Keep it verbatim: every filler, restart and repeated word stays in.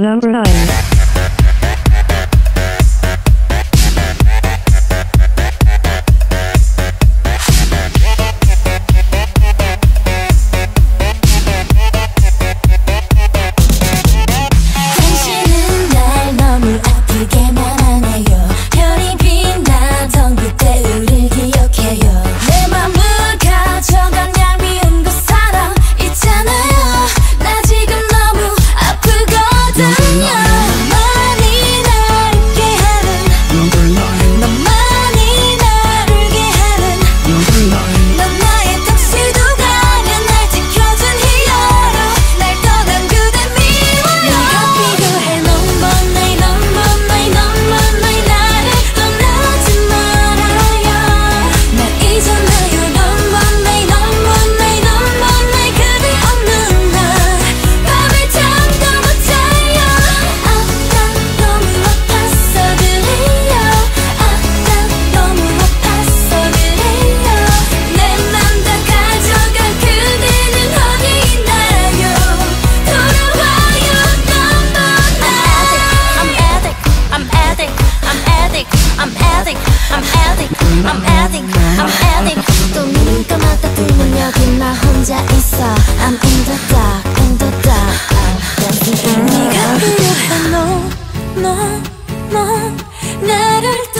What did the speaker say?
Number nine. I'm addict, I'm addict. 또 누가 맞다 들면 여긴 나 혼자 있어. I'm in the dark, in the dark. I'm dancing. 네가 필요해, no, no, no. 나를